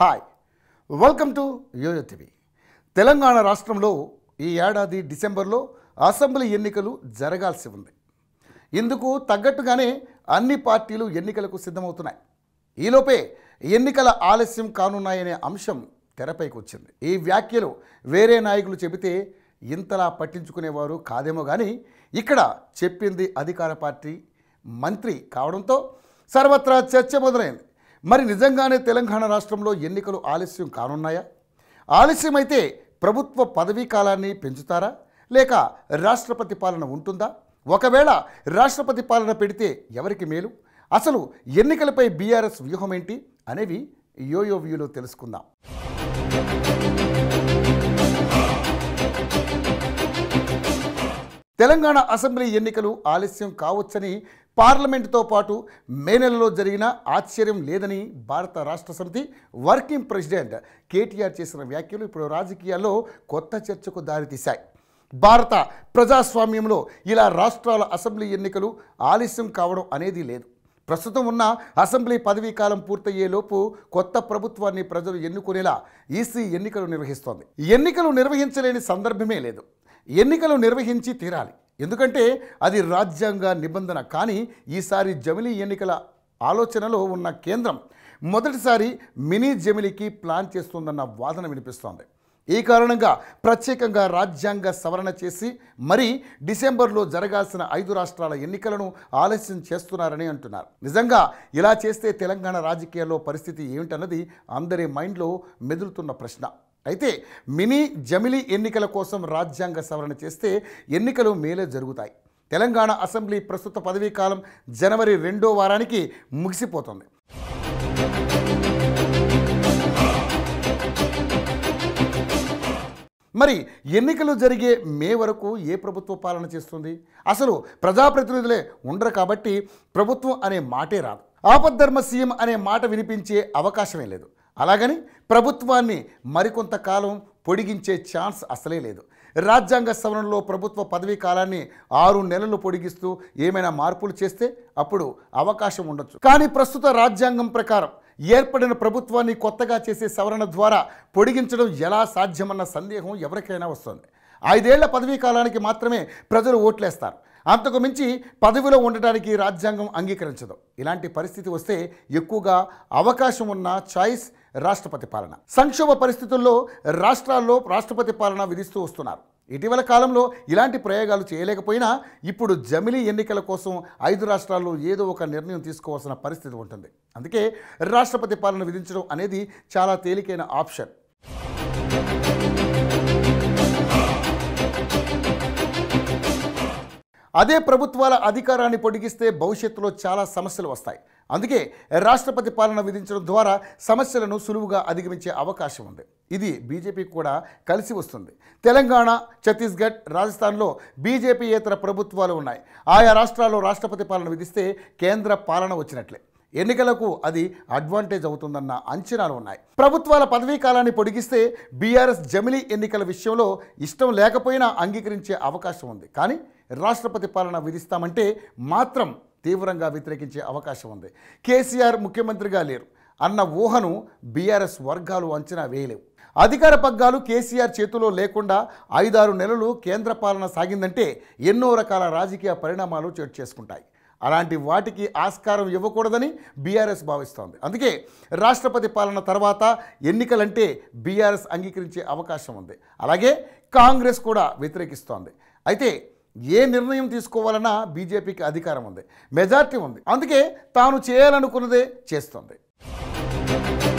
hi welcome to YoYo TV Telangana రాష్ట్రంలో ఈ ఏడాది డిసెంబర్లో అసెంబ్లీ ఎన్నికలు జరగాల్సి ఉంది ఇందుకు తగ్గట్టుగానే అన్ని పార్టీలు ఎన్నికలకు సిద్ధమవుతున్నాయి ఈ లోపే ఎన్నికల ఆలస్యం కానున్నాయనే అంశం తెరపైకి వచ్చింది ఈ వ్యాఖ్యలు వేరే నాయకులు చెబితే ఇంతలా పట్టించుకునేవారు కాదేమో గానీ ఇక్కడ చెప్పింది అధికార పార్టీ మంత్రి కావడంతో సర్వత్రా చర్చ మొదలైంది మరి నిజంగానే తెలంగాణ రాష్ట్రంలో ఎన్నికలు ఆలస్యం కానున్నాయా ఆలస్యమైతే ప్రభుత్వ పదవీ కాలాన్ని పెంచుతారా లేక రాష్ట్రపతి పాలన ఉంటుందా ఒకవేళ రాష్ట్రపతి పాలన పెడితే ఎవరికి మేలు అసలు ఎన్నికలపై బీఆర్ఎస్ వ్యూహం ఏంటి అనేవి యోయో వ్యూలో తెలుసుకుందాం తెలంగాణ అసెంబ్లీ ఎన్నికలు ఆలస్యం కావొచ్చని పార్లమెంటుతో పాటు మే నెలలో జరిగిన ఆశ్చర్యం లేదని భారత రాష్ట్ర సమితి వర్కింగ్ ప్రెసిడెంట్ కేటీఆర్ చేసిన వ్యాఖ్యలు ఇప్పుడు రాజకీయాల్లో కొత్త చర్చకు దారితీశాయి భారత ప్రజాస్వామ్యంలో ఇలా రాష్ట్రాల అసెంబ్లీ ఎన్నికలు ఆలస్యం కావడం అనేది లేదు ప్రస్తుతం ఉన్న అసెంబ్లీ పదవీ కాలం పూర్తయ్యేలోపు కొత్త ప్రభుత్వాన్ని ప్రజలు ఎన్నుకునేలా ఈసీ ఎన్నికలు నిర్వహిస్తోంది ఎన్నికలు నిర్వహించలేని సందర్భమే లేదు ఎన్నికలు నిర్వహించి తీరాలి ఎందుకంటే అది రాజ్యాంగ నిబంధన కానీ ఈసారి జమిలి ఎన్నికల ఆలోచనలో ఉన్న కేంద్రం మొదటిసారి మినీ జమిలికి ప్లాన్ చేస్తుందన్న వాదన వినిపిస్తోంది ఈ కారణంగా ప్రత్యేకంగా రాజ్యాంగ సవరణ చేసి మరీ డిసెంబర్లో జరగాల్సిన 5 రాష్ట్రాల ఎన్నికలను ఆలస్యం చేస్తున్నారని అంటున్నారు నిజంగా ఇలా చేస్తే తెలంగాణ రాజకీయాల్లో పరిస్థితి ఏమిటన్నది అందరి మైండ్లో మెదులుతున్న ప్రశ్న అయితే మినీ జమిలి ఎన్నికల కోసం రాజ్యాంగ సవరణ చేస్తే ఎన్నికలు మేలే జరుగుతాయి తెలంగాణ అసెంబ్లీ ప్రస్తుత పదవీ కాలం జనవరి 2వ వారానికి ముగిసిపోతుంది మరి ఎన్నికలు జరిగే మే వరకు ఏ ప్రభుత్వ పాలన చేస్తుంది అసలు ప్రజాప్రతినిధులే ఉండరు కాబట్టి ప్రభుత్వం అనే మాటే రాదు ఆపద్ధర్మ సీఎం అనే మాట వినిపించే అవకాశమే లేదు అలాగని ప్రభుత్వాన్ని మరికొంతకాలం పొడిగించే ఛాన్స్ అసలే లేదు రాజ్యాంగ సవరణలో ప్రభుత్వ పదవీ కాలాన్ని 6 నెలలు పొడిగిస్తూ ఏమైనా మార్పులు చేస్తే అప్పుడు అవకాశం ఉండొచ్చు కానీ ప్రస్తుత రాజ్యాంగం ప్రకారం ఏర్పడిన ప్రభుత్వాన్ని కొత్తగా చేసే సవరణ ద్వారా పొడిగించడం ఎలా సాధ్యమన్న సందేహం ఎవరికైనా వస్తుంది 5 ఏళ్ల పదవీ కాలానికి మాత్రమే ప్రజలు ఓట్లేస్తారు అంతకు మించి పదవిలో ఉండడానికి రాజ్యాంగం అంగీకరించదు ఇలాంటి పరిస్థితి వస్తే ఎక్కువగా అవకాశం ఉన్న చాయిస్ రాష్ట్రపతి పాలన సంక్షోభ పరిస్థితుల్లో రాష్ట్రాల్లో రాష్ట్రపతి పాలన విధిస్తూ వస్తున్నారు ఇటీవల కాలంలో ఇలాంటి ప్రయోగాలు చేయలేకపోయినా ఇప్పుడు జమిలి ఎన్నికల కోసం 5 రాష్ట్రాల్లో ఏదో ఒక నిర్ణయం తీసుకోవాల్సిన పరిస్థితి ఉంటుంది అందుకే రాష్ట్రపతి పాలన విధించడం అనేది చాలా తేలికైన ఆప్షన్ అదే ప్రభుత్వాల అధికారాన్ని పొడిగిస్తే భవిష్యత్తులో చాలా సమస్యలు వస్తాయి అందుకే రాష్ట్రపతి పాలన విధించడం ద్వారా సమస్యలను సులువుగా అధిగమించే అవకాశం ఉంది ఇది బీజేపీకి కూడా కలిసి వస్తుంది తెలంగాణ ఛత్తీస్గఢ్ రాజస్థాన్లో బీజేపీయేతర ప్రభుత్వాలు ఉన్నాయి ఆయా రాష్ట్రాల్లో రాష్ట్రపతి పాలన విధిస్తే కేంద్ర పాలన వచ్చినట్లే ఎన్నికలకు అది అడ్వాంటేజ్ అవుతుందన్న అంచనాలు ఉన్నాయి ప్రభుత్వాల పదవీ కాలాన్ని పొడిగిస్తే బీఆర్ఎస్ జమిలి ఎన్నికల విషయంలో ఇష్టం లేకపోయినా అంగీకరించే అవకాశం ఉంది కానీ రాష్ట్రపతి పాలన విధిస్తామంటే మాత్రం తీవ్రంగా వ్యతిరేకించే అవకాశం ఉంది కేసీఆర్ ముఖ్యమంత్రిగా లేరు అన్న ఊహను బీఆర్ఎస్ వర్గాలు అంచనా వేయలేవు అధికార పగ్గాలు కేసీఆర్ చేతిలో లేకుండా 5-6 నెలలు కేంద్ర పాలన సాగిందంటే ఎన్నో రకాల రాజకీయ పరిణామాలు చోటు చేసుకుంటాయి అలాంటి వాటికి ఆస్కారం ఇవ్వకూడదని బీఆర్ఎస్ భావిస్తోంది అందుకే రాష్ట్రపతి పాలన తర్వాత ఎన్నికలంటే బీఆర్ఎస్ అంగీకరించే అవకాశం ఉంది అలాగే కాంగ్రెస్ కూడా వ్యతిరేకిస్తోంది అయితే ఏ నిర్ణయం తీసుకోవాలన్నా బీజేపీకి అధికారం ఉంది మెజారిటీ ఉంది అందుకే తాను చేయాలనుకున్నదే చేస్తుంది